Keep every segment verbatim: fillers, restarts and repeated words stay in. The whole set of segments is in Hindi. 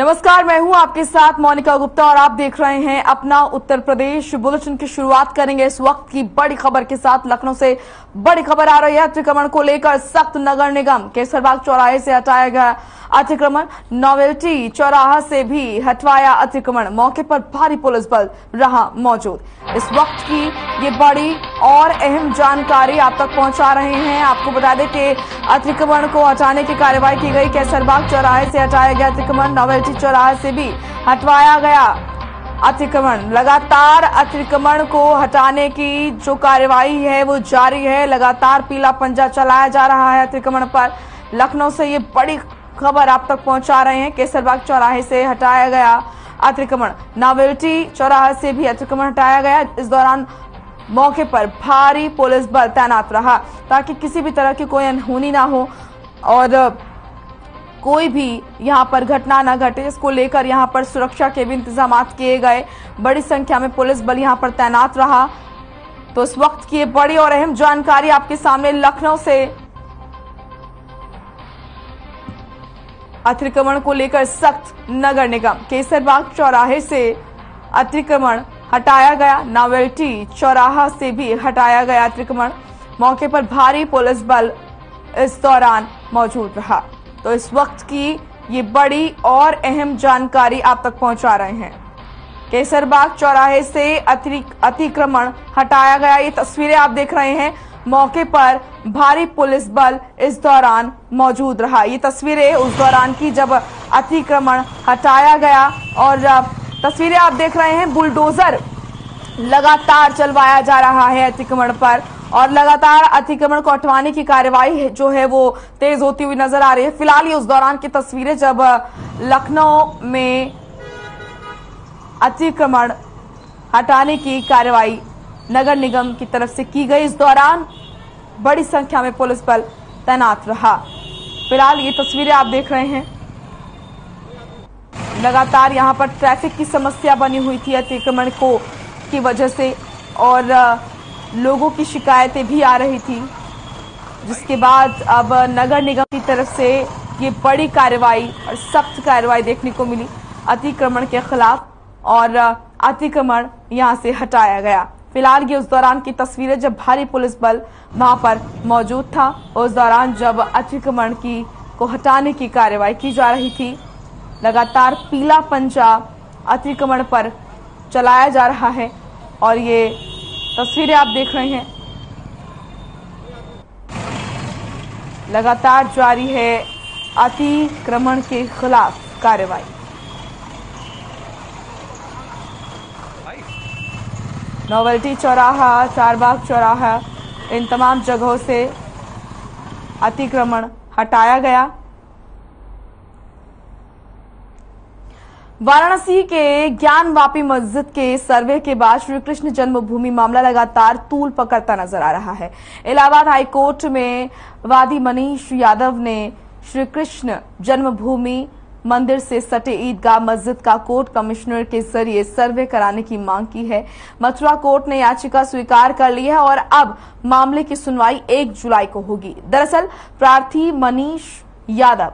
नमस्कार, मैं हूं आपके साथ मोनिका गुप्ता और आप देख रहे हैं अपना उत्तर प्रदेश। बुलेटिन की शुरुआत करेंगे इस वक्त की बड़ी खबर के साथ। लखनऊ से बड़ी खबर आ रही है। अतिक्रमण को लेकर सख्त नगर निगम। कैसरबाग चौराहे से हटाया गया अतिक्रमण, नोवेल्टी चौराहा से भी हटवाया अतिक्रमण। मौके पर भारी पुलिस बल रहा मौजूद। इस वक्त की ये बड़ी और अहम जानकारी आप तक पहुंचा रहे हैं। आपको बता दें कि अतिक्रमण को हटाने की कार्रवाई की गई। कैसरबाग चौराहे से हटाया गया अतिक्रमण, नोवेल्टी चौराहे से भी हटवाया गया अतिक्रमण। लगातार अतिक्रमण को हटाने की जो कार्रवाई है वो जारी है। लगातार पीला पंजा चलाया जा रहा है अतिक्रमण पर। लखनऊ से ये बड़ी खबर आप तक पहुंचा रहे हैं। केसरबाग चौराहे से हटाया गया अतिक्रमण, नोवेल्टी चौराहे से भी अतिक्रमण हटाया गया। इस दौरान मौके पर भारी पुलिस बल तैनात रहा ताकि किसी भी तरह की कोई अनहोनी ना हो और कोई भी यहां पर घटना ना घटे। इसको लेकर यहां पर सुरक्षा के भी इंतजाम किए गए। बड़ी संख्या में पुलिस बल यहां पर तैनात रहा। तो इस वक्त की बड़ी और अहम जानकारी आपके सामने लखनऊ से। अतिक्रमण को लेकर सख्त नगर निगम। केसरबाग चौराहे से अतिक्रमण हटाया गया, नोवेल्टी चौराहा से भी हटाया गया अतिक्रमण। मौके पर भारी पुलिस बल इस दौरान मौजूद रहा। तो इस वक्त की ये बड़ी और अहम जानकारी आप तक पहुंचा रहे हैं। केसरबाग चौराहे से अतिक्रमण हटाया गया, ये तस्वीरें आप देख रहे हैं। मौके पर भारी पुलिस बल इस दौरान मौजूद रहा। ये तस्वीरें उस दौरान की जब अतिक्रमण हटाया गया और तस्वीरें आप देख रहे हैं। बुलडोजर लगातार चलवाया जा रहा है अतिक्रमण पर और लगातार अतिक्रमण को हटवाने की कार्रवाई जो है वो तेज होती हुई नजर आ रही है। फिलहाल ये उस दौरान की तस्वीरें जब लखनऊ में अतिक्रमण हटाने की कार्रवाई नगर निगम की तरफ से की गई। इस दौरान बड़ी संख्या में पुलिस बल तैनात रहा। फिलहाल ये तस्वीरें आप देख रहे हैं। लगातार यहाँ पर ट्रैफिक की समस्या बनी हुई थी अतिक्रमण को की वजह से और लोगों की शिकायतें भी आ रही थी, जिसके बाद अब नगर निगम की तरफ से ये बड़ी कार्रवाई और सख्त कार्रवाई देखने को मिली अतिक्रमण के खिलाफ और अतिक्रमण यहाँ से हटाया गया। फिलहाल ये उस दौरान की तस्वीरें जब भारी पुलिस बल वहां पर मौजूद था, उस दौरान जब अतिक्रमण की को हटाने की कार्रवाई की जा रही थी। लगातार पीला पंजा अतिक्रमण पर चलाया जा रहा है और ये तस्वीरें आप देख रहे हैं। लगातार जारी है अतिक्रमण के खिलाफ कार्रवाई। नोवेल्टी चौराहा, चारबाग चौराहा, इन तमाम जगहों से अतिक्रमण हटाया गया। वाराणसी के ज्ञानवापी मस्जिद के सर्वे के बाद श्री कृष्ण जन्मभूमि मामला लगातार तूल पकड़ता नजर आ रहा है। इलाहाबाद हाईकोर्ट में वादी मनीष यादव ने श्री कृष्ण जन्मभूमि मंदिर से सटे ईदगाह मस्जिद का कोर्ट कमिश्नर के जरिए सर्वे कराने की मांग की है। मथुरा कोर्ट ने याचिका स्वीकार कर ली है और अब मामले की सुनवाई एक जुलाई को होगी। दरअसल प्रार्थी मनीष यादव,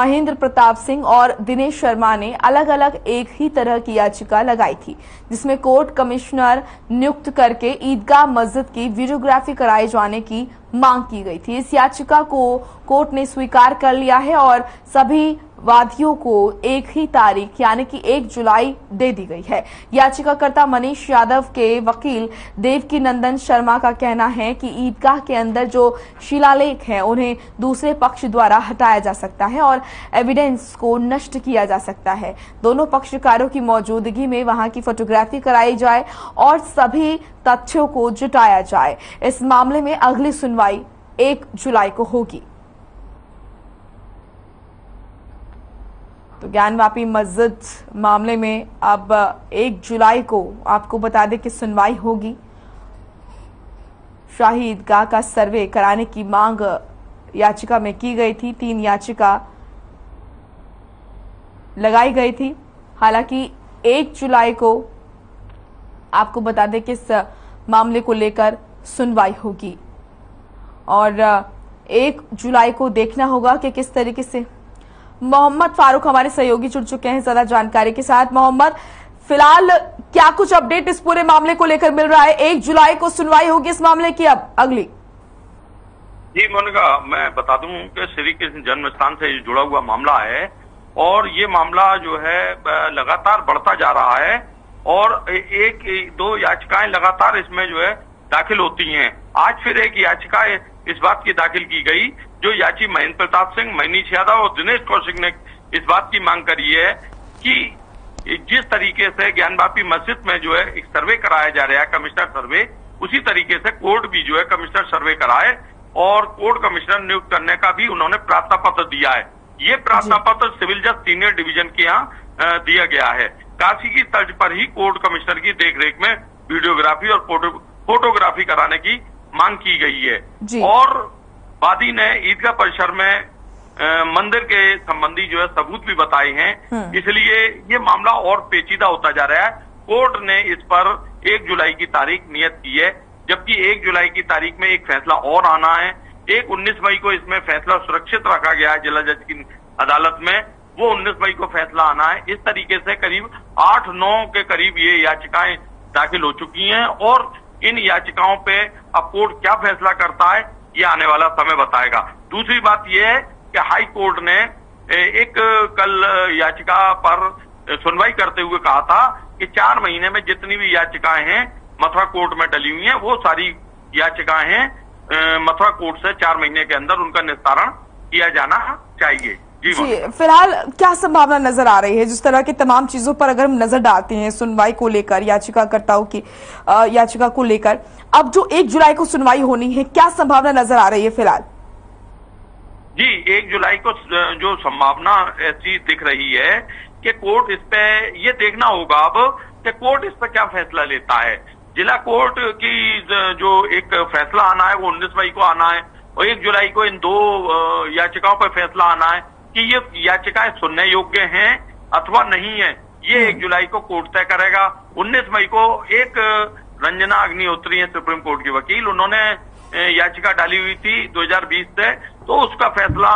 महेंद्र प्रताप सिंह और दिनेश शर्मा ने अलग अलग एक ही तरह की याचिका लगाई थी, जिसमें कोर्ट कमिश्नर नियुक्त करके ईदगाह मस्जिद की वीडियोग्राफी कराए जाने की मांग की गई थी। इस याचिका को कोर्ट ने स्वीकार कर लिया है और सभी वादियों को एक ही तारीख यानी कि एक जुलाई दे दी गई है। याचिकाकर्ता मनीष यादव के वकील देवकीनंदन शर्मा का कहना है कि ईदगाह के अंदर जो शिलालेख हैं उन्हें दूसरे पक्ष द्वारा हटाया जा सकता है और एविडेंस को नष्ट किया जा सकता है। दोनों पक्षकारों की मौजूदगी में वहां की फोटोग्राफी कराई जाए और सभी तथ्यों को जुटाया जाए। इस मामले में अगली सुनवाई एक जुलाई को होगी। तो ज्ञानवापी मस्जिद मामले में अब एक जुलाई को आपको बता दें कि सुनवाई होगी। शाही ईदगाह का सर्वे कराने की मांग याचिका में की गई थी। तीन याचिका लगाई गई थी। हालांकि एक जुलाई को आपको बता दें कि इस मामले को लेकर सुनवाई होगी और एक जुलाई को देखना होगा कि किस तरीके से मोहम्मद फारूक हमारे सहयोगी जुड़ चुके हैं ज्यादा जानकारी के साथ। मोहम्मद, फिलहाल क्या कुछ अपडेट इस पूरे मामले को लेकर मिल रहा है? एक जुलाई को सुनवाई होगी इस मामले की अब अगली। जी मोनिका, मैं बता दूं कि श्री कृष्ण जन्मस्थान से जुड़ा हुआ मामला है और ये मामला जो है लगातार बढ़ता जा रहा है और एक दो याचिकाएं लगातार इसमें जो है दाखिल होती हैं। आज फिर एक याचिका इस बात की दाखिल की गई जो याची महेंद्र प्रताप सिंह, मनीष यादव और दिनेश कौशिक ने इस बात की मांग करी है कि जिस तरीके से ज्ञानवापी मस्जिद में जो है एक सर्वे कराया जा रहा है, कमिश्नर सर्वे, उसी तरीके से कोर्ट भी जो है कमिश्नर सर्वे कराए और कोर्ट कमिश्नर नियुक्त करने का भी उन्होंने प्रार्थना पत्र दिया है। ये प्रार्थना पत्र सिविल जज सीनियर डिवीजन के यहाँ दिया गया है। काशी की तर्ज पर ही कोर्ट कमिश्नर की देखरेख में वीडियोग्राफी और फोटो, फोटोग्राफी कराने की मांग की गई है। और वादी ने ईदगाह परिसर में मंदिर के संबंधी जो है सबूत भी बताए हैं, इसलिए ये मामला और पेचीदा होता जा रहा है। कोर्ट ने इस पर एक जुलाई की तारीख नियत की है, जबकि एक जुलाई की तारीख में एक फैसला और आना है। एक उन्नीस मई को इसमें फैसला सुरक्षित रखा गया है जिला जज की अदालत में, वो उन्नीस मई को फैसला आना है। इस तरीके से करीब आठ नौ के करीब ये याचिकाएं दाखिल हो चुकी हैं और इन याचिकाओं पे अब कोर्ट क्या फैसला करता है ये आने वाला समय बताएगा। दूसरी बात यह है कि हाई कोर्ट ने एक कल याचिका पर सुनवाई करते हुए कहा था कि चार महीने में जितनी भी याचिकाएं हैं मथुरा कोर्ट में डली हुई हैं, वो सारी याचिकाएं हैं मथुरा कोर्ट से चार महीने के अंदर उनका निस्तारण किया जाना चाहिए। जी, जी फिलहाल क्या संभावना नजर आ रही है जिस तरह की तमाम चीजों पर अगर हम नजर डालते हैं सुनवाई को लेकर, याचिकाकर्ताओं की याचिका को लेकर, अब जो एक जुलाई को सुनवाई होनी है क्या संभावना नजर आ रही है फिलहाल? जी, एक जुलाई को जो संभावना ऐसी दिख रही है कि कोर्ट इस पे ये देखना होगा अब कि कोर्ट इस पर क्या फैसला लेता है। जिला कोर्ट की जो एक फैसला आना है वो उन्नीस मई को आना है और एक जुलाई को इन दो याचिकाओं पर फैसला आना है कि ये याचिकाएं सुनने योग्य हैं अथवा नहीं है, ये एक जुलाई को कोर्ट तय करेगा। उन्नीस मई को एक रंजना अग्निहोत्री है सुप्रीम कोर्ट की वकील, उन्होंने याचिका डाली हुई थी दो हजार बीस से, तो उसका फैसला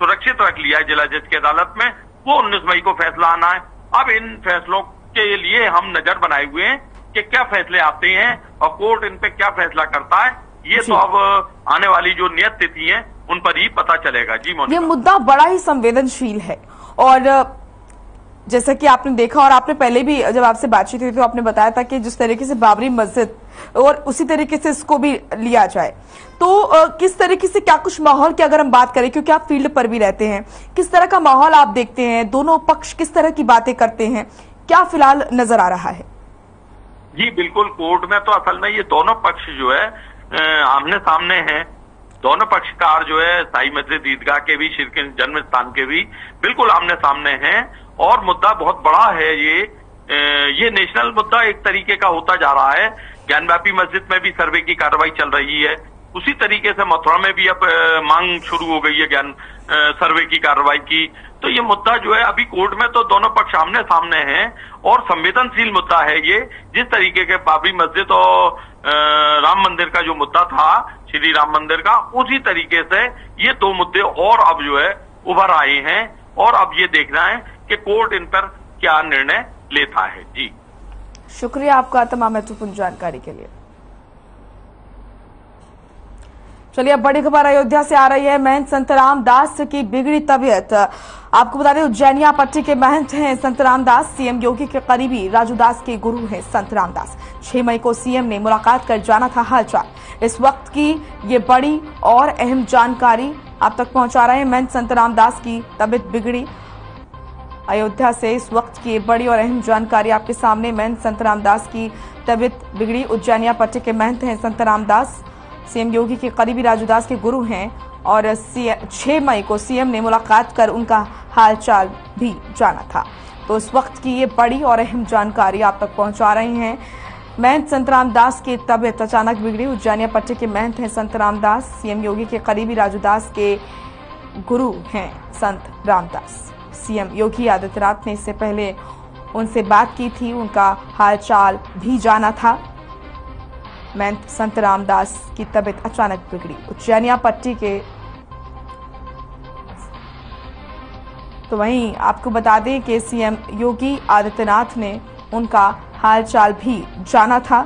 सुरक्षित रख लिया है जिला जज की अदालत में, वो उन्नीस मई को फैसला आना है। अब इन फैसलों के लिए हम नजर बनाए हुए हैं कि क्या फैसले आते हैं और कोर्ट इन पे क्या फैसला करता है, ये तो अब आने वाली जो नियत तिथि है उन पर ही पता चलेगा। जी मोनिका, ये मुद्दा बड़ा ही संवेदनशील है और जैसा कि आपने देखा और आपने पहले भी जब आपसे बातचीत हुई तो आपने बताया था कि जिस तरीके से बाबरी मस्जिद और उसी तरीके से इसको भी लिया जाए, तो किस तरीके से क्या कुछ माहौल की अगर हम बात करें, क्योंकि आप फील्ड पर भी रहते हैं, किस तरह का माहौल आप देखते हैं, दोनों पक्ष किस तरह की बातें करते हैं, क्या फिलहाल नजर आ रहा है? जी बिल्कुल, कोर्ट में तो असल में ये दोनों पक्ष जो है आमने सामने हैं। दोनों पक्षकार जो है साई मस्जिद ईदगाह के भी, श्री जन्म स्थान के भी बिल्कुल आमने सामने हैं और मुद्दा बहुत बड़ा है। ये ये नेशनल मुद्दा एक तरीके का होता जा रहा है। ज्ञानवापी मस्जिद में भी सर्वे की कार्रवाई चल रही है, उसी तरीके से मथुरा में भी अब मांग शुरू हो गई है ज्ञान सर्वे की कार्रवाई की। तो ये मुद्दा जो है अभी कोर्ट में तो दोनों पक्ष आमने सामने हैं और संवेदनशील मुद्दा है ये। जिस तरीके के बाबरी मस्जिद और राम मंदिर का जो मुद्दा था, श्री राम मंदिर का, उसी तरीके से ये दो मुद्दे और अब जो है उभर आए हैं और अब ये देखना है कि कोर्ट इन पर क्या निर्णय लेता है। जी शुक्रिया आपका तमाम महत्वपूर्ण जानकारी के लिए। चलिए अब बड़ी खबर अयोध्या से आ रही है। महंत संत रामदास की बिगड़ी तबीयत, आपको बता दें उज्जैनिया पट्टी के महंत हैं संत रामदास, सीएम योगी के करीबी राजूदास के गुरु हैं संत रामदास। छह मई को सीएम ने मुलाकात कर जाना था हालचाल। इस वक्त की ये बड़ी और अहम जानकारी आप तक पहुंचा रहे हैं। महंत संत रामदास की तबीयत बिगड़ी, अयोध्या से इस वक्त की बड़ी और अहम जानकारी आपके सामने। महंत संत रामदास की तबीयत बिगड़ी, उज्जैनिया पट्टी के महंत हैं संत रामदास, सीएम योगी के करीबी राजूदास के गुरु हैं और छह मई को सीएम ने मुलाकात कर उनका हालचाल भी जाना था। तो इस वक्त की ये बड़ी और अहम जानकारी आप तक पहुंचा रहे हैं। महंत संत रामदास की तबीयत अचानक बिगड़ी, उज्जैनिया पट्टी के महंत हैं संत रामदास, सीएम योगी के करीबी राजूदास के गुरु हैं संत रामदास। सीएम योगी आदित्यनाथ ने इससे पहले उनसे बात की थी, उनका हालचाल भी जाना था। महंत संत रामदास की तबीयत अचानक बिगड़ी, उज्जैनिया पट्टी के तो वहीं आपको बता दें कि सीएम योगी आदित्यनाथ ने उनका हालचाल भी जाना था।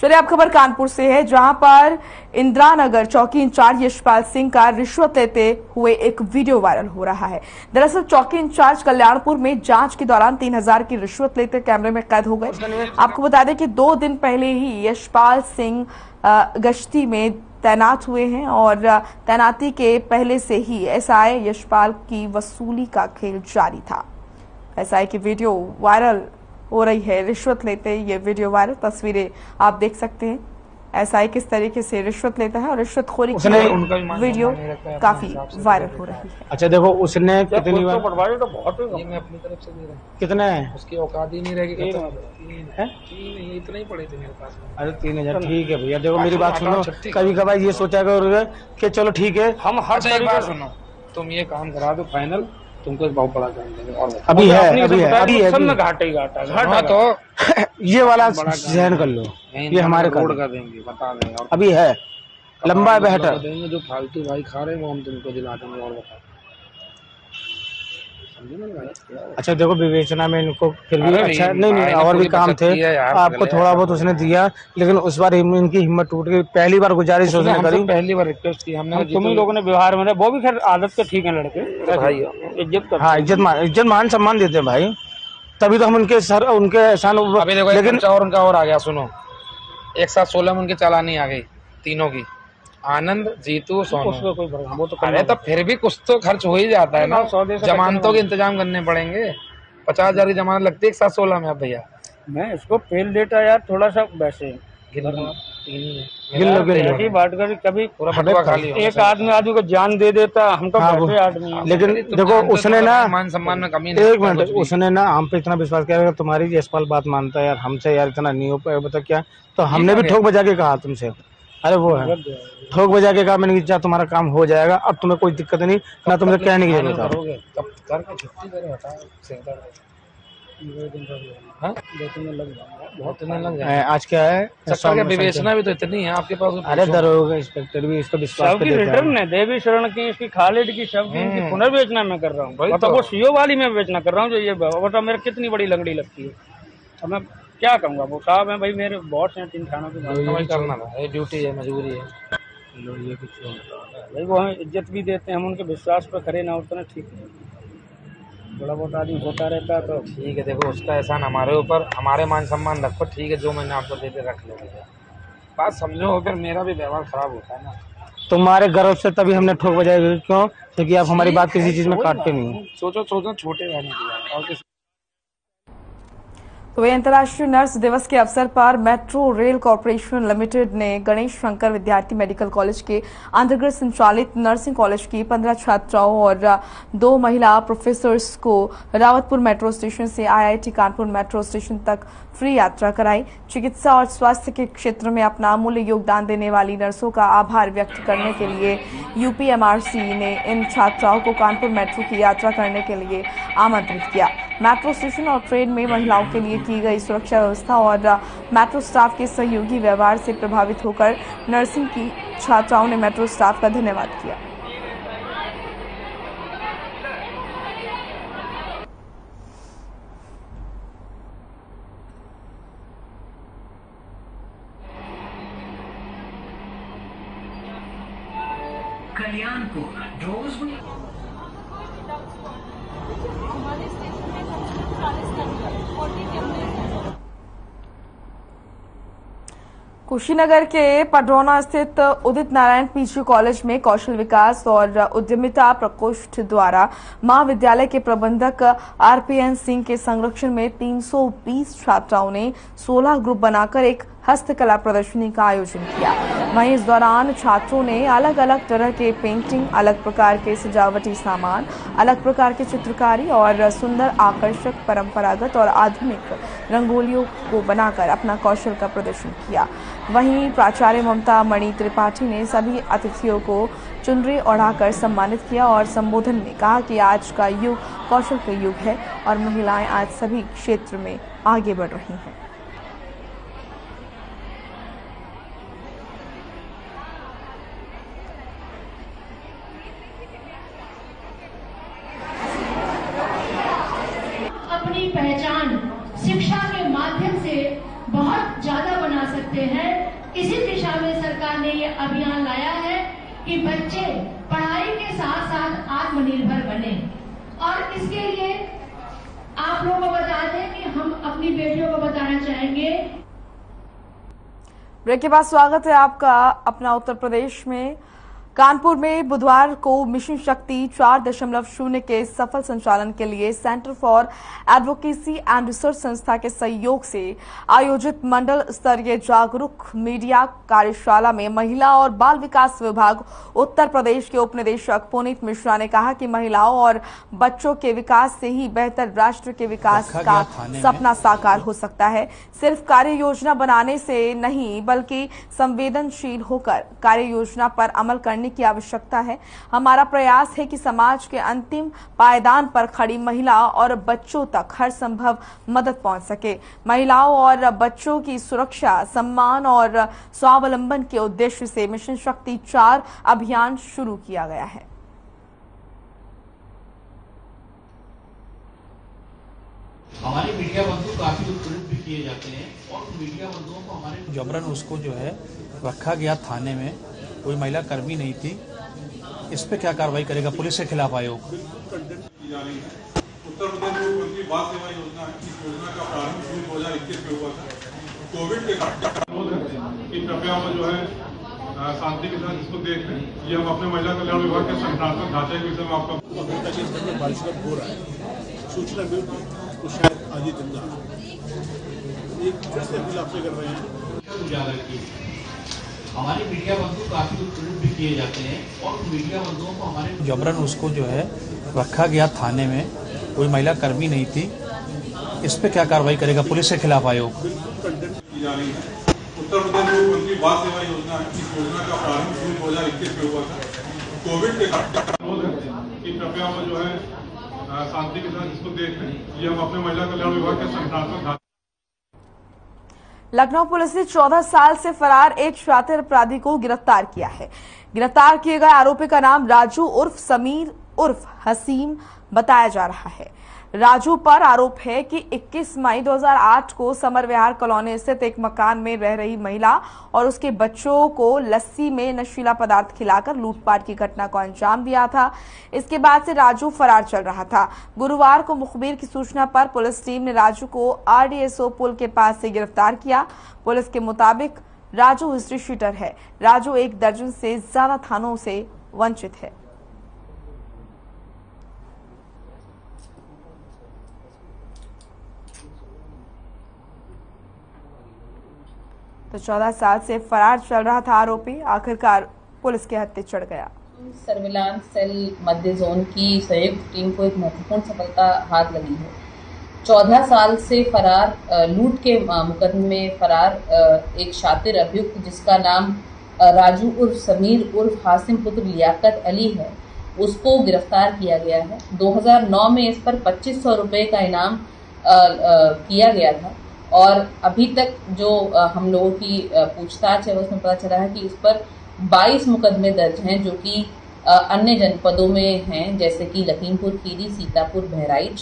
चलिए अब खबर कानपुर से है, जहां पर इंद्रा नगर चौकी इंचार्ज यशपाल सिंह का रिश्वत लेते हुए एक वीडियो वायरल हो रहा है। दरअसल चौकी इंचार्ज कल्याणपुर में जांच के दौरान तीन हजार की रिश्वत लेते कैमरे में कैद हो गए। आपको बता दें कि दो दिन पहले ही यशपाल सिंह गश्ती में तैनात हुए हैं और तैनाती के पहले से ही एसआई यशपाल की वसूली का खेल जारी था। एसआई की वीडियो वायरल हो रही है, रिश्वत लेते ये वीडियो वायरल, तस्वीरें आप देख सकते हैं। एसआई किस तरीके से रिश्वत लेता है और रिश्वतखोरी की वीडियो काफी वायरल हो रही है। अच्छा देखो उसने कितनी बार तो बहुत है, मैं अपनी तरफ से दे रहा हूं। कितने हैं उसकी औकात ही नहीं रहेगी, इतना ही पड़े थे मेरे पास। अरे तीन हजार ठीक है भैया। देखो मेरी बात सुनो, कभी कभार ये सोचा करो कि चलो ठीक है हम हर तरीके सुनो, तुम ये काम करा दो फाइनल तुमको बहुत बड़ा काम देंगे। और अभी है अभी है अभी है सब घाटा ही घाटा घाटा तो ये वाला जहन कर लो, ये हमारे कोड कर देंगे बता देंगे। और अभी है लंबा बेहतर देंगे, जो फालतू भाई खा रहे हैं वो हम तुमको दिला देंगे। और बता अच्छा देखो विवेचना में इनको फिर भी अच्छा नहीं नहीं और भी काम थे, आपको थोड़ा बहुत उसने दिया, लेकिन उस बार इनकी हिम्मत टूट गई। पहली बार गुजारिश उसने करी, पहली बार रिक्वेस्ट की हमने, तुम लोगों ने व्यवहार में वो भी खैर आदत तो ठीक है लड़के भाई, इज्जत हाँ इज्जत इज्जत मान सम्मान देते हैं भाई, तभी तो हम उनके सर उनके एहसान। लेकिन और उनका और आ गया सुनो, एक साथ सोलह में उनकी चालानी आ गई तीनों की, आनंद जीतू सोनू। कोई वो तो अरे तो फिर भी कुछ तो खर्च हो ही जाता है ना, जमानतों के इंतजाम करने पड़ेंगे, पचास हजार की जमानत लगती है एक साथ सोलह में। अब भैया मैं इसको फेल देता यार, थोड़ा सा वैसे बात कर, कभी एक आदमी आदमी को जान दे देता हमको आदमी। लेकिन देखो उसने ना मान सम्मान में कमी, एक मिनट उसने ना हम पे इतना विश्वास किया, तुम्हारी यशपाल बात मानता है यार हमसे यार इतना नहीं हो पाया बता क्या, तो हमने भी ठोक बजा के कहा तुमसे। अरे वो है ठोक बजा के कहा मैंने कि तुम्हारा काम हो जाएगा, अब तुम्हें कोई दिक्कत नहीं ना, तुमसे कहने की जरूरत है। आज क्या है विवेचना भी तो इतनी है आपके पास, अरे दरोगा इंस्पेक्टर भी इसको विश्वास है, देवी शरण की इसकी खालिद की सबकी इनकी पुनर्विवेचना में कर रहा हूँ, तो वो सीओ वाली में विवेचना कर रहा हूँ, जो ये बताओ मेरे कितनी बड़ी लंगड़ी लगती है। मैं क्या कहूँगा वो साहब है भाई, मेरे बॉस हैं तीन थानों की, करना है ड्यूटी है मजबूरी है भाई, वो हमें इज्जत भी देते हैं, हम उनके विश्वास पर करें ना उतना ठीक है, थोड़ा बहुत आदमी होता रहता है तो ठीक है। देखो उसका एहसान हमारे ऊपर, हमारे मान सम्मान रखो ठीक है, जो मैंने आपको देते रख लिया बात समझो, फिर मेरा भी व्यवहार खराब होता है ना तुम्हारे गर्व से, तभी हमने ठोक बजाई क्यों, क्योंकि आप हमारी बात किसी चीज़ में काटते नहीं। सोचो सोचो छोटे रहने की और तो वे अंतर्राष्ट्रीय नर्स दिवस के अवसर पर मेट्रो रेल कॉरपोरेशन लिमिटेड ने गणेश शंकर विद्यार्थी मेडिकल कॉलेज के अंतर्गत संचालित नर्सिंग कॉलेज की पंद्रह छात्राओं और दो महिला प्रोफेसर्स को रावतपुर मेट्रो स्टेशन से आईआईटी कानपुर मेट्रो स्टेशन तक फ्री यात्रा कराई। चिकित्सा और स्वास्थ्य के क्षेत्र में अपना अमूल्य योगदान देने वाली नर्सों का आभार व्यक्त करने के लिए यूपीएमआरसी ने इन छात्राओं को कानपुर मेट्रो की यात्रा करने के लिए आमंत्रित किया। मेट्रो स्टेशन और ट्रेन में महिलाओं के लिए की गई सुरक्षा व्यवस्था और मेट्रो स्टाफ के सहयोगी व्यवहार से प्रभावित होकर नर्सिंग की छात्राओं ने मेट्रो स्टाफ का धन्यवाद किया। कुशीनगर के पडरौना स्थित उदित नारायण पीजी कॉलेज में कौशल विकास और उद्यमिता प्रकोष्ठ द्वारा महाविद्यालय के प्रबंधक आरपीएन सिंह के संरक्षण में तीन सौ बीस छात्राओं ने सोलह ग्रुप बनाकर एक हस्तकला प्रदर्शनी का आयोजन किया। वहीं इस दौरान छात्रों ने अलग अलग तरह के पेंटिंग, अलग प्रकार के सजावटी सामान, अलग प्रकार की चित्रकारी और सुंदर आकर्षक परंपरागत और आधुनिक रंगोलियों को बनाकर अपना कौशल का प्रदर्शन किया। वहीं प्राचार्य ममता मणि त्रिपाठी ने सभी अतिथियों को चुनरी ओढ़ाकर सम्मानित किया और संबोधन में कहा कि आज का युग कौशल का युग है और महिलाएं आज सभी क्षेत्र में आगे बढ़ रही हैं। सकते हैं। इसी दिशा में सरकार ने ये अभियान लाया है कि बच्चे पढ़ाई के साथ साथ आत्मनिर्भर बने, और इसके लिए आप लोगों को बता दें कि हम अपनी बेटियों को बताना चाहेंगे। ब्रेक के बाद स्वागत है आपका अपना उत्तर प्रदेश में। कानपुर में बुधवार को मिशन शक्ति चार दशमलव शून्य के सफल संचालन के लिए centre for advocacy and research संस्था के सहयोग से आयोजित मंडल स्तरीय जागरूक मीडिया कार्यशाला में महिला और बाल विकास विभाग उत्तर प्रदेश के उपनिदेशक पुनीत मिश्रा ने कहा कि महिलाओं और बच्चों के विकास से ही बेहतर राष्ट्र के विकास का सपना साकार हो सकता है। सिर्फ कार्य योजना बनाने से नहीं बल्कि संवेदनशील होकर कार्य योजना पर अमल करने की आवश्यकता है। हमारा प्रयास है कि समाज के अंतिम पायदान पर खड़ी महिला और बच्चों तक हर संभव मदद पहुंच सके। महिलाओं और बच्चों की सुरक्षा, सम्मान और स्वावलंबन के उद्देश्य से मिशन शक्ति चार अभियान शुरू किया गया है। हमारे मीडिया बंधु काफी उत्प्रेरित भी किए जाते हैं और मीडिया बंधुओं को हमारे जबरन उसको जो है रखा गया थाने में, कोई महिला कर्मी नहीं थी। इस पे क्या कार्रवाई करेगा पुलिस के खिलाफ आयोग? उत्तर प्रदेश में उनकी बात सेवा योजना है। इस योजना का प्रारंभ जून दो हजार इक्कीस में हुआ था। कोविड के कारण की कृपया हम जो है शांति के साथ इसको देख रहे हैं। ये हम अपने महिला कल्याण विभाग के संगठनात्मक ढांचे के विषय में आपका बारिश हो रहा है सूचना कर रहे हैं। हमारे मीडिया बंधु काफी उत्प्रेरित भी किए जाते हैं और मीडिया बंधुओं को हमारे जबरन उसको जो है रखा गया थाने में, कोई महिला कर्मी नहीं थी। इस पे क्या कार्रवाई करेगा पुलिस के खिलाफ आयोग? उत्तर प्रदेश में उनकी बाल सेवा योजना है। इस योजना का प्रारंभ जून दो हजार इक्कीस में हुआ था। कोविड के कारण की कृपया हम जो है शांति के साथ इसको देख रहे हैं। ये हम अपने महिला कल्याण विभाग के संगठनात्मक। लखनऊ पुलिस ने चौदह साल से फरार एक शातिर अपराधी को गिरफ्तार किया है। गिरफ्तार किए गए आरोपी का नाम राजू उर्फ समीर उर्फ हसीम बताया जा रहा है। राजू पर आरोप है कि इक्कीस मई दो हजार आठ को समर विहार कॉलोनी स्थित एक मकान में रह रही महिला और उसके बच्चों को लस्सी में नशीला पदार्थ खिलाकर लूटपाट की घटना को अंजाम दिया था। इसके बाद से राजू फरार चल रहा था। गुरुवार को मुखबिर की सूचना पर पुलिस टीम ने राजू को आरडीएसओ पुल के पास से गिरफ्तार किया। पुलिस के मुताबिक राजू हिस्ट्री शीटर है। राजू एक दर्जन से ज्यादा थानों से वंचित है। तो चौदह साल से फरार चल रहा था आरोपी, आखिरकार पुलिस के हत्थे चढ़ गया। सर्विलांस सेल मध्य जोन की संयुक्त टीम को एक महत्वपूर्ण सफलता हाथ लगी है। चौदह साल से फरार लूट के मुकदमे में फरार एक शातिर अभियुक्त जिसका नाम राजू उर्फ समीर उर्फ हासिम पुत्र लियाकत अली है, उसको गिरफ्तार किया गया है। दो हजार नौ में इस पर पच्चीस सौ रुपये का इनाम किया गया था और अभी तक जो हम लोगों की पूछताछ है उसमें पता चला है कि इस पर बाईस मुकदमे दर्ज हैं जो कि अन्य जनपदों में हैं, जैसे कि लखीमपुर खीरी, सीतापुर, बहराइच।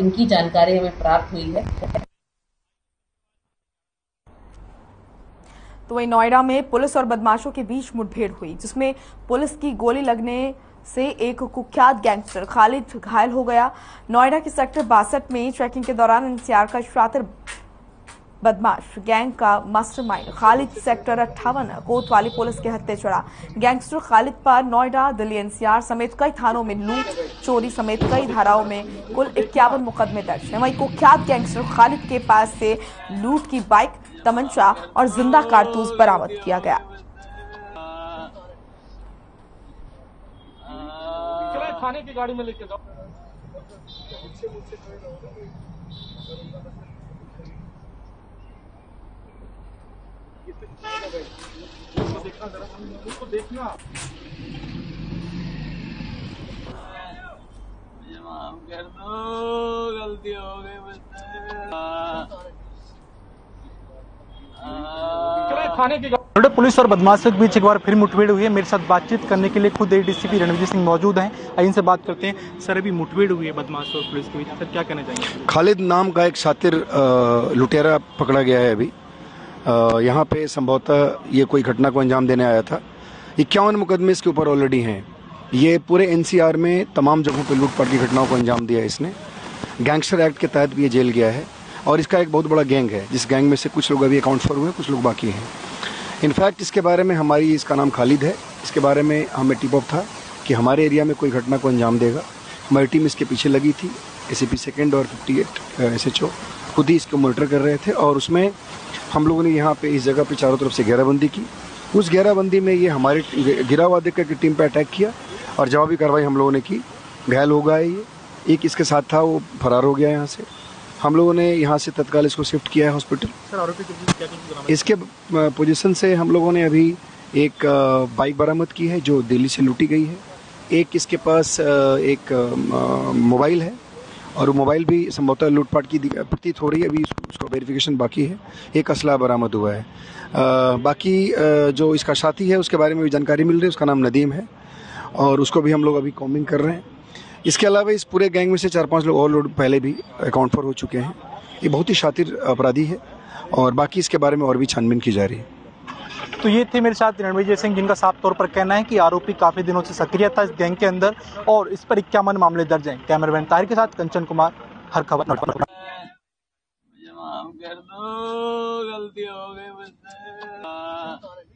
इनकी जानकारी हमें प्राप्त हुई है। तो वही नोएडा में पुलिस और बदमाशों के बीच मुठभेड़ हुई, जिसमें पुलिस की गोली लगने से एक कुख्यात गैंगस्टर खालिद घायल हो गया। नोएडा के सेक्टर बासठ में चेकिंग के दौरान एनसीआर का शातिर बदमाश गैंग का मास्टरमाइंड खालिद सेक्टर अट्ठावन कोतवाली पुलिस के हत्थे चढ़ा। गैंगस्टर खालिद पर नोएडा, दिल्ली एनसीआर समेत कई थानों में लूट, चोरी समेत कई धाराओं में कुल इक्यावन मुकदमे दर्ज हैं। वहीं कुख्यात गैंगस्टर खालिद के पास से लूट की बाइक, तमंचा और जिंदा कारतूस बरामद किया गया। थाने की गाड़ी में लेके जाओ। उसको देखना जरा, उसको देखना। माफ कर दो, गलती हो गई बच्चे। थाने की नोएडा पुलिस और बदमाशों के बीच एक बार फिर मुठभेड़ हुई है। मेरे साथ बातचीत करने के लिए खुद एडीसीपी रणवीर सिंह मौजूद हैं। आइए इनसे बात करते हैं। सर, अभी मुठभेड़ हुई है बदमाशों और पुलिस के बीच, सर क्या कहना चाहेंगे? खालिद नाम का एक शातिर लुटेरा पकड़ा गया है। अभी यहाँ पे संभवतः ये कोई घटना को अंजाम देने आया था। इक्यावन मुकदमे इसके ऊपर ऑलरेडी हैं। ये पूरे एनसीआर में तमाम जगहों पे लूटपाट की घटनाओं को अंजाम दिया है इसने। गैंगस्टर एक्ट के तहत भी ये जेल गया है और इसका एक बहुत बड़ा गैंग है, जिस गैंग में से कुछ लोग अभी अकाउंट फॉर हुए, कुछ लोग बाकी हैं। इनफैक्ट इसके बारे में हमारी, इसका नाम खालिद है, इसके बारे में हमें टिप ऑफ था कि हमारे एरिया में कोई घटना को अंजाम देगा। हमारी टीम इसके पीछे लगी थी, एस ए पी सेकेंड और fifty eight S H O खुद ही इसको मॉनिटर कर रहे थे और उसमें हम लोगों ने यहाँ पे इस जगह पे चारों तरफ से घेराबंदी की। उस घेराबंदी में ये हमारे गिरावा देख करके टीम पे अटैक किया और जवाबी कार्रवाई हम लोगों ने की। घायल हो गया है ये, एक इसके साथ था वो फरार हो गया यहाँ से। हम लोगों ने यहाँ से तत्काल इसको शिफ्ट किया है हॉस्पिटल। सर आरोपी क्या क्या इसके पोजीशन से हम लोगों ने अभी एक बाइक बरामद की है जो दिल्ली से लूटी गई है। एक इसके पास एक मोबाइल है और वो मोबाइल भी संभवतः लूटपाट की प्रतीत हो रही है, अभी उसका वेरिफिकेशन बाकी है। एक असला बरामद हुआ है। आ, बाकी आ, जो इसका साथी है उसके बारे में भी जानकारी मिल रही है, उसका नाम नदीम है और उसको भी हम लोग अभी कॉम्बिंग कर रहे हैं। इसके अलावा इस पूरे गैंग में से चार पांच लोग और लोग पहले भी अकाउंट फॉर हो चुके हैं। ये बहुत ही शातिर अपराधी है और बाकी इसके बारे में और भी छानबीन की जा रही है। तो ये थे मेरे साथ रणवीर सिंह, जिनका साफ तौर पर कहना है कि आरोपी काफी दिनों से सक्रिय था इस गैंग के अंदर और इस पर इक्यावन मामले दर्ज हैं। कैमरामैन ताहिर के साथ कंचन कुमार, हर खबर। गलती हो गई मुझसे।